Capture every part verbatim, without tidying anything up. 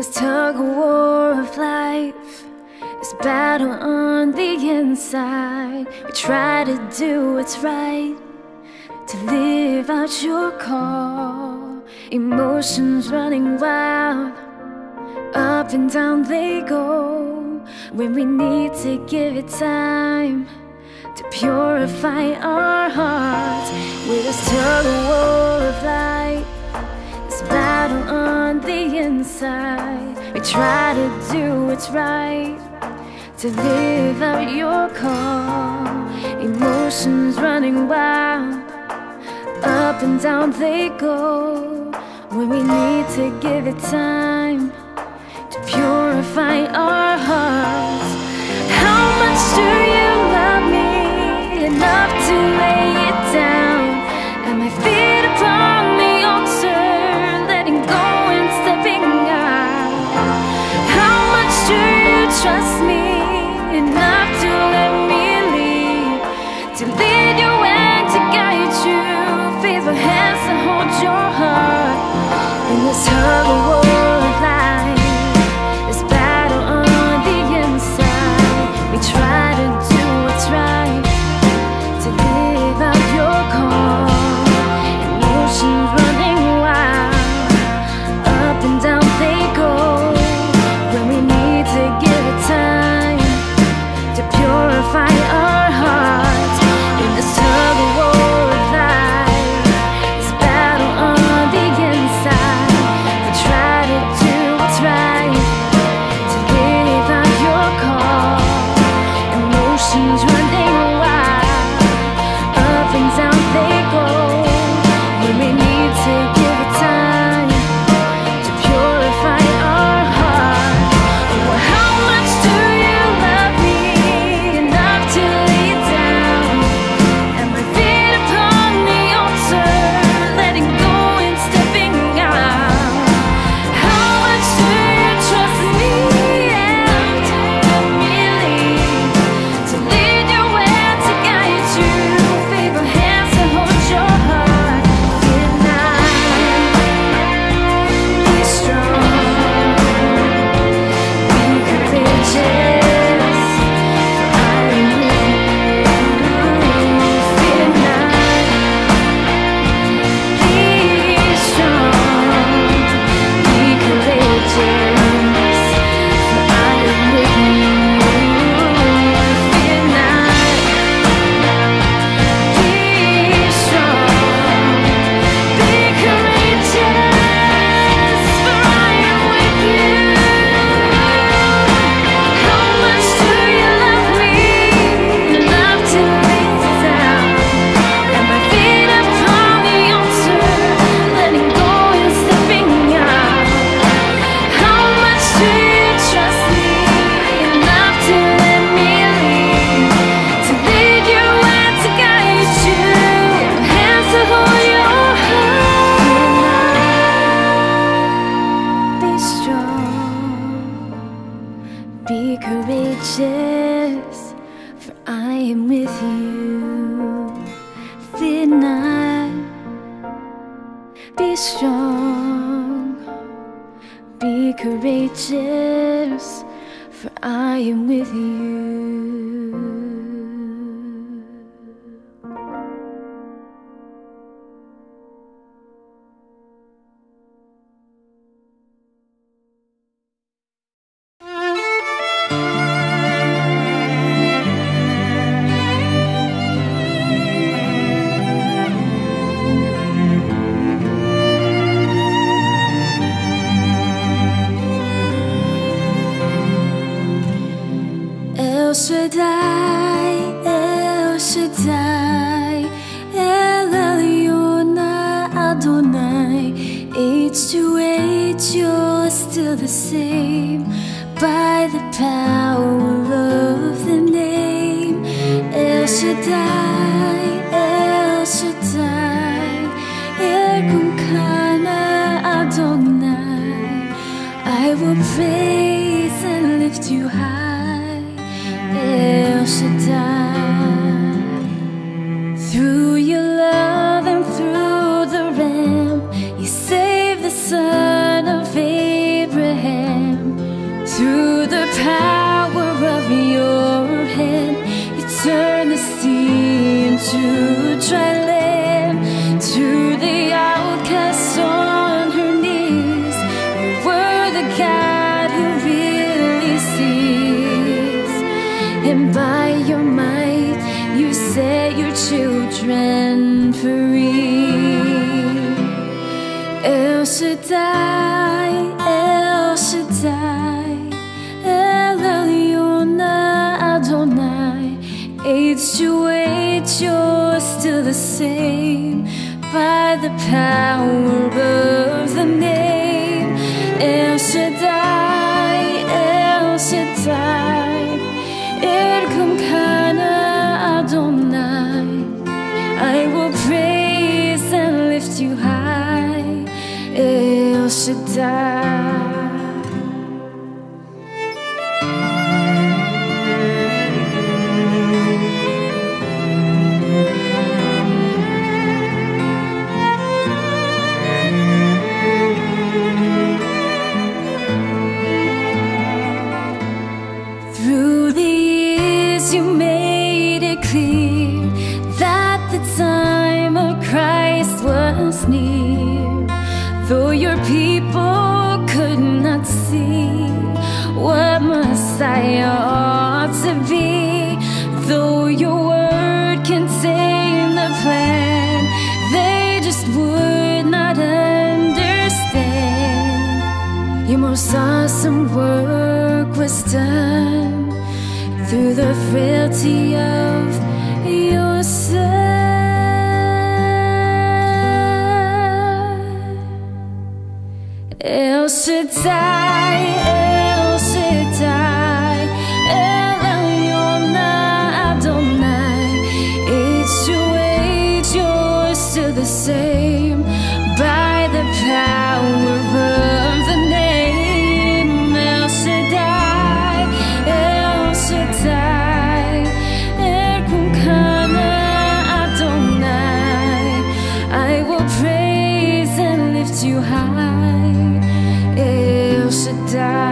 this tug-of-war of life, this battle on the inside, we try to do what's right, to live out your call. Emotions running wild, up and down they go, when we need to give it time to purify our hearts. With this tug-of-war of life, this battle on the inside, we try to do what's right, to live out your call. Emotions running wild, up and down they go, when we need to give it time to purify our hearts. How much do you love me enough to lay it down at my feet upon the altar, letting go and stepping out? How much do you trust me enough to let me leave, to lead you and to guide you? Faithful hands to hold your heart in this hurry. El Shaddai, El Shaddai, El Elyon, Adonai. Age to age, you're still the same, by the power of the name. El Shaddai, El Shaddai, Elkumkana Adonai. I will praise and lift you high, El Shaddai. Through your love and through the Ram, you saved the son of Abraham. Through the power of your hand, you turn the sea into dry land. To the outcast on her knees, you were the God who really sees. And by your might, you set your children free. El Shaddai, El Shaddai, El Elyon, Adonai. Age to age, you're still the same by the power of the name. El Shaddai, El Shaddai, Erkum Kana Adonai. I will praise and lift you high, El Shaddai. You made it clear that the time of Christ was near. Though your people could not see what Messiah ought to be, though your word contained the plan, they just would not understand. Your most awesome work was done through the frailty of your Son. El Shaddai, El Shaddai, El Elyon, Adonai. Age to age, you're still the same by the power of the name. El Shaddai, El Shaddai, you high, El Shaddai.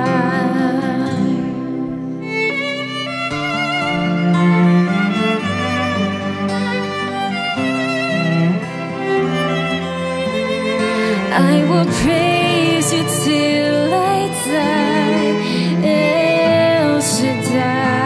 I will praise you till I die, El Shaddai.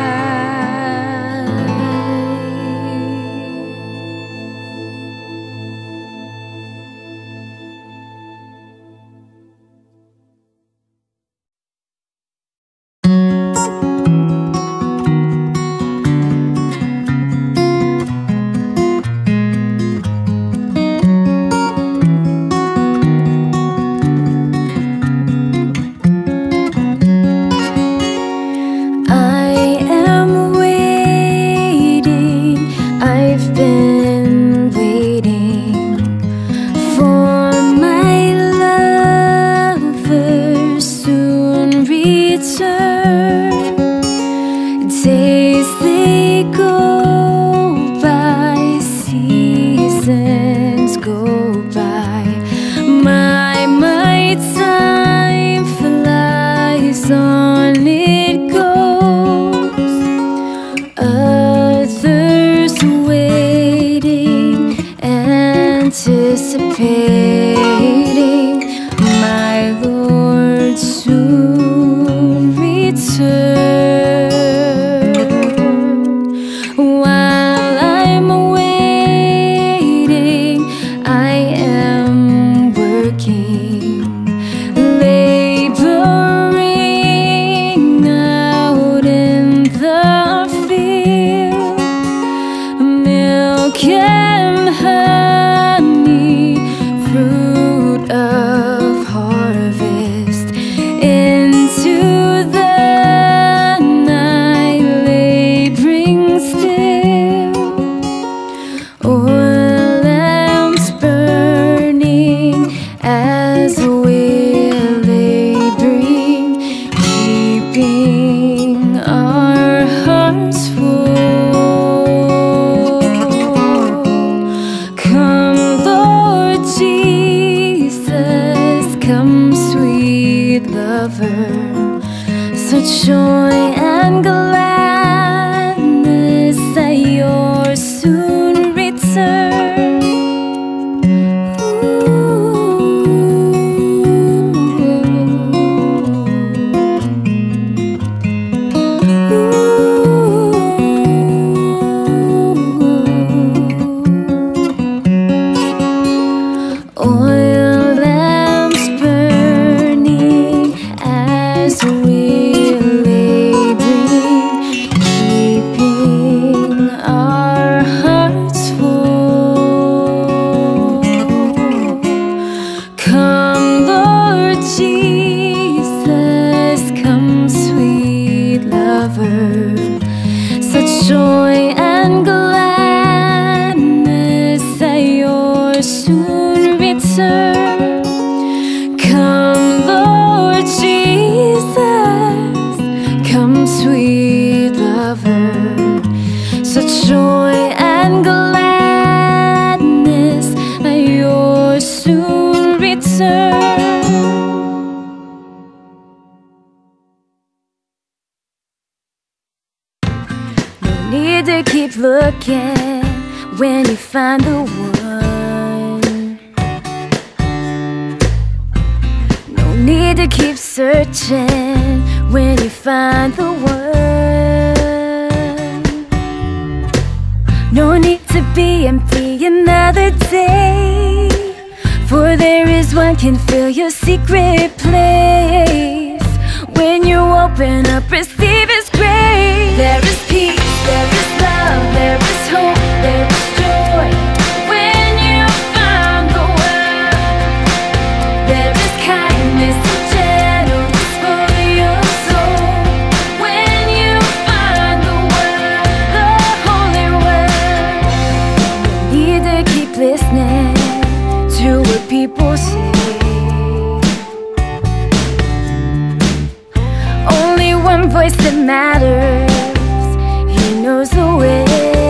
Milk and honey keep looking when you find the one. No need to keep searching when you find the one. No need to be empty another day, for there is one can fill your secret place. When you open up, receive His grace. There is peace, there is love, there is hope, there is joy when you find the one. There is kindness and gentleness for your soul when you find the one, the Holy One. No need to keep listening to what people say. Only one voice that matters. He knows the way.